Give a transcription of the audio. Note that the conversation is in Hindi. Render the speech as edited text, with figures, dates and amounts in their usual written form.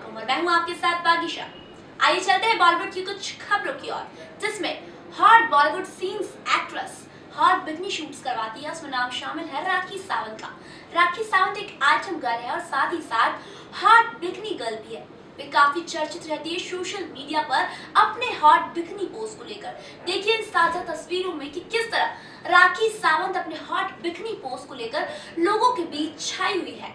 Pagisha.com और मैं हूँ आपके साथ पागिशा। आइए चलते हैं बॉलीवुड की कुछ खबरों की ओर, जिसमें hot Bollywood scenes actress hot bikini shoots करवाती है। उसमें नाम शामिल है राखी सावंत का। राखी सावंत एक आइटम गर्ल है और साथ ही साथ हॉट बिकनी गर्ल भी है। वे काफी चर्चित रहती है सोशल मीडिया पर अपने हॉट बिकनी पोज को लेकर। देखिए इन साझा तस्वीरों में कि किस तरह राखी सावंत अपने हॉट बिकनी पोज को लेकर लोगों के बीच छाई हुई है।